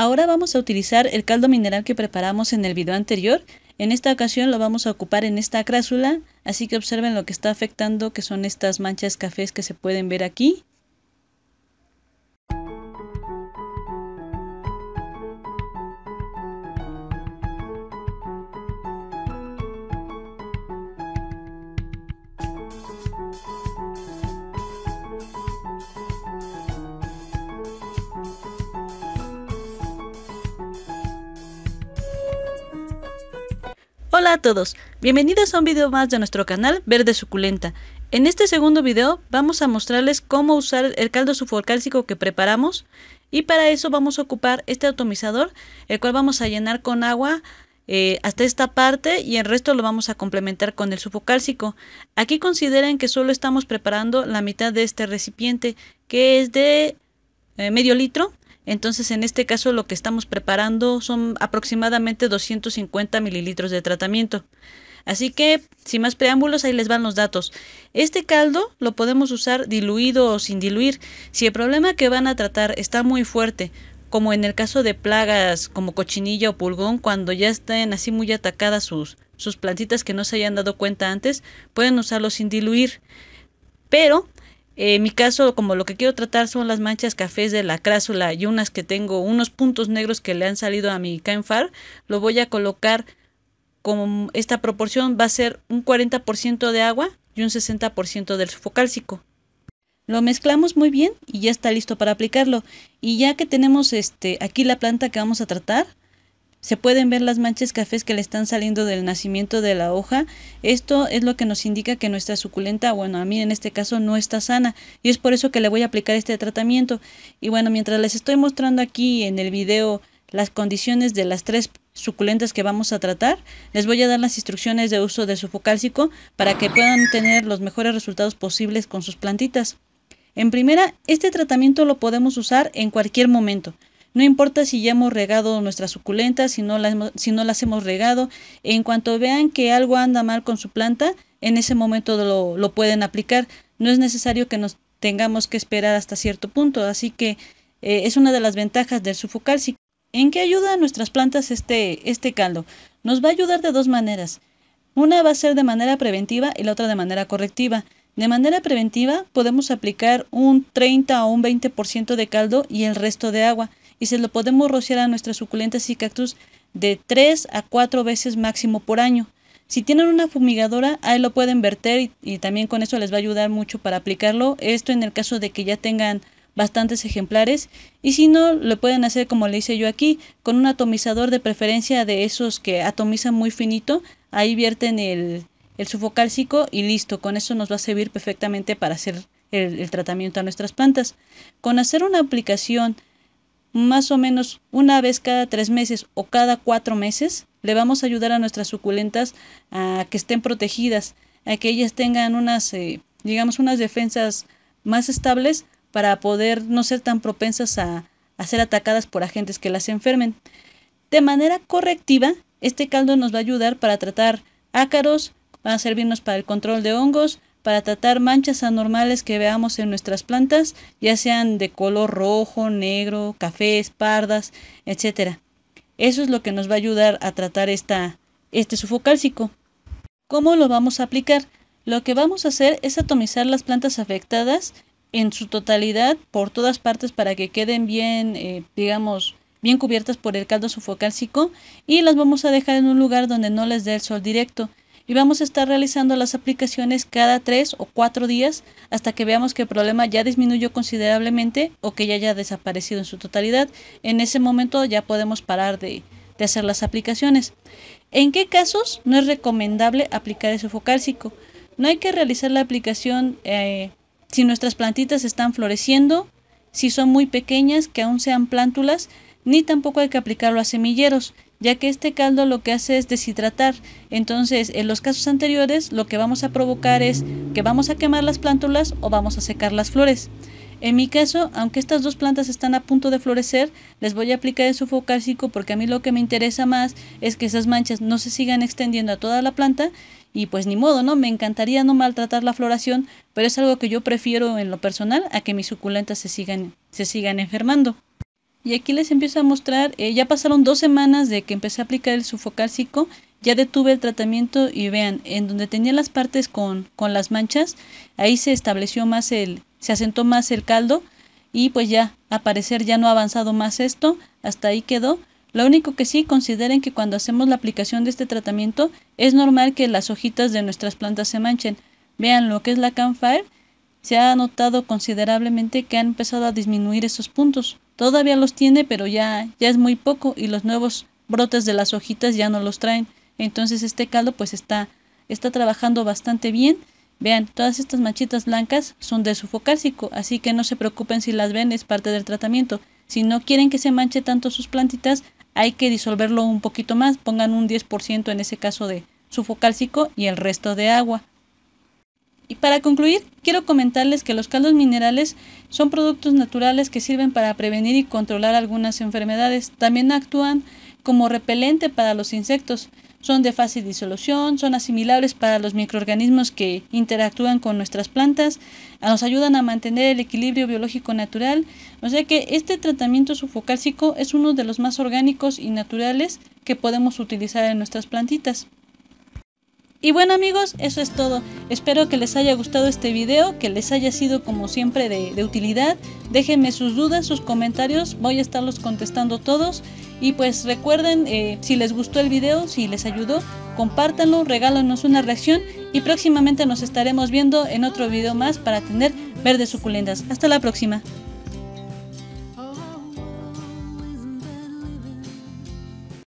Ahora vamos a utilizar el caldo mineral que preparamos en el video anterior. En esta ocasión lo vamos a ocupar en esta crápsula, así que observen lo que está afectando, que son estas manchas cafés que se pueden ver aquí. Hola a todos, bienvenidos a un video más de nuestro canal Verde Suculenta. En este segundo video vamos a mostrarles cómo usar el caldo sulfocálcico que preparamos, y para eso vamos a ocupar este atomizador, el cual vamos a llenar con agua hasta esta parte, y el resto lo vamos a complementar con el sulfocálcico. Aquí consideren que solo estamos preparando la mitad de este recipiente, que es de medio litro. Entonces en este caso lo que estamos preparando son aproximadamente 250 mililitros de tratamiento. Así que sin más preámbulos, ahí les van los datos. Este caldo lo podemos usar diluido o sin diluir. Si el problema que van a tratar está muy fuerte, como en el caso de plagas como cochinilla o pulgón, cuando ya estén así muy atacadas sus plantitas que no se hayan dado cuenta antes, pueden usarlo sin diluir. Pero en mi caso, como lo que quiero tratar son las manchas cafés de la crápsula y unas que tengo, unos puntos negros que le han salido a mi caenfar, lo voy a colocar con esta proporción. Va a ser un 40% de agua y un 60% del sulfocálcico. Lo mezclamos muy bien y ya está listo para aplicarlo. Y ya que tenemos aquí la planta que vamos a tratar, se pueden ver las manchas cafés que le están saliendo del nacimiento de la hoja. Esto es lo que nos indica que nuestra suculenta, bueno, a mí en este caso no está sana, y es por eso que le voy a aplicar este tratamiento. Y bueno, mientras les estoy mostrando aquí en el video las condiciones de las tres suculentas que vamos a tratar, les voy a dar las instrucciones de uso del sulfocálcico para que puedan tener los mejores resultados posibles con sus plantitas. En primera, este tratamiento lo podemos usar en cualquier momento. No importa si ya hemos regado nuestras suculentas, si no las hemos regado. En cuanto vean que algo anda mal con su planta, en ese momento lo pueden aplicar. No es necesario que nos tengamos que esperar hasta cierto punto. Así que es una de las ventajas del sulfocálcico. ¿En qué ayuda a nuestras plantas este caldo? Nos va a ayudar de dos maneras. Una va a ser de manera preventiva y la otra de manera correctiva. De manera preventiva podemos aplicar un 30 o un 20% de caldo y el resto de agua, y se lo podemos rociar a nuestras suculentas y cactus de 3 a 4 veces máximo por año. Si tienen una fumigadora, ahí lo pueden verter y también con eso les va a ayudar mucho para aplicarlo. Esto en el caso de que ya tengan bastantes ejemplares, y si no, lo pueden hacer como le hice yo aquí, con un atomizador, de preferencia de esos que atomizan muy finito. Ahí vierten el sulfocálcico y listo, con eso nos va a servir perfectamente para hacer el tratamiento a nuestras plantas. Con hacer una aplicación más o menos una vez cada 3 meses o cada 4 meses, le vamos a ayudar a nuestras suculentas a que estén protegidas, a que ellas tengan unas defensas más estables para poder no ser tan propensas a ser atacadas por agentes que las enfermen. De manera correctiva, este caldo nos va a ayudar para tratar ácaros, va a servirnos para el control de hongos, para tratar manchas anormales que veamos en nuestras plantas, ya sean de color rojo, negro, cafés, pardas, etcétera. Eso es lo que nos va a ayudar a tratar este sulfocálcico. ¿Cómo lo vamos a aplicar? Lo que vamos a hacer es atomizar las plantas afectadas en su totalidad, por todas partes, para que queden bien, bien cubiertas por el caldo sulfocálcico, y las vamos a dejar en un lugar donde no les dé el sol directo. Y vamos a estar realizando las aplicaciones cada 3 o 4 días hasta que veamos que el problema ya disminuyó considerablemente o que ya haya desaparecido en su totalidad. En ese momento ya podemos parar de hacer las aplicaciones. ¿En qué casos no es recomendable aplicar el sulfocálcico? No hay que realizar la aplicación si nuestras plantitas están floreciendo, si son muy pequeñas, que aún sean plántulas, ni tampoco hay que aplicarlo a semilleros, ya que este caldo lo que hace es deshidratar. Entonces, en los casos anteriores, lo que vamos a provocar es que vamos a quemar las plántulas o vamos a secar las flores. En mi caso, aunque estas dos plantas están a punto de florecer, les voy a aplicar el sulfocálcico porque a mí lo que me interesa más es que esas manchas no se sigan extendiendo a toda la planta. Y pues ni modo, ¿no? Me encantaría no maltratar la floración, pero es algo que yo prefiero en lo personal a que mis suculentas se sigan enfermando. Y aquí les empiezo a mostrar, ya pasaron 2 semanas de que empecé a aplicar el sulfocálcico, ya detuve el tratamiento y vean, en donde tenía las partes con las manchas, ahí se estableció más se asentó más el caldo y pues ya, a parecer ya no ha avanzado más esto, hasta ahí quedó. Lo único que sí, consideren que cuando hacemos la aplicación de este tratamiento, es normal que las hojitas de nuestras plantas se manchen. Vean lo que es la Canfire, se ha notado considerablemente que han empezado a disminuir esos puntos. Todavía los tiene, pero ya es muy poco y los nuevos brotes de las hojitas ya no los traen. Entonces este caldo pues está trabajando bastante bien. Vean, todas estas manchitas blancas son de sulfocálcico, así que no se preocupen si las ven, es parte del tratamiento. Si no quieren que se manche tanto sus plantitas, hay que disolverlo un poquito más, pongan un 10% en ese caso de sulfocálcico y el resto de agua. Y para concluir, quiero comentarles que los caldos minerales son productos naturales que sirven para prevenir y controlar algunas enfermedades. También actúan como repelente para los insectos, son de fácil disolución, son asimilables para los microorganismos que interactúan con nuestras plantas, nos ayudan a mantener el equilibrio biológico natural, o sea que este tratamiento sulfocálcico es uno de los más orgánicos y naturales que podemos utilizar en nuestras plantitas. Y bueno amigos, eso es todo, espero que les haya gustado este video, que les haya sido como siempre de utilidad, déjenme sus dudas, sus comentarios, voy a estarlos contestando todos y pues recuerden, si les gustó el video, si les ayudó, compártanlo, regálanos una reacción y próximamente nos estaremos viendo en otro video más para tener verdes suculentas. Hasta la próxima.